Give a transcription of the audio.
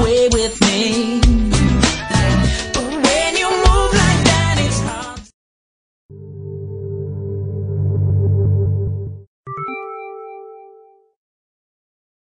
away with me.